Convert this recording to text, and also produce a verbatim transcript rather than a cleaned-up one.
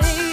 day.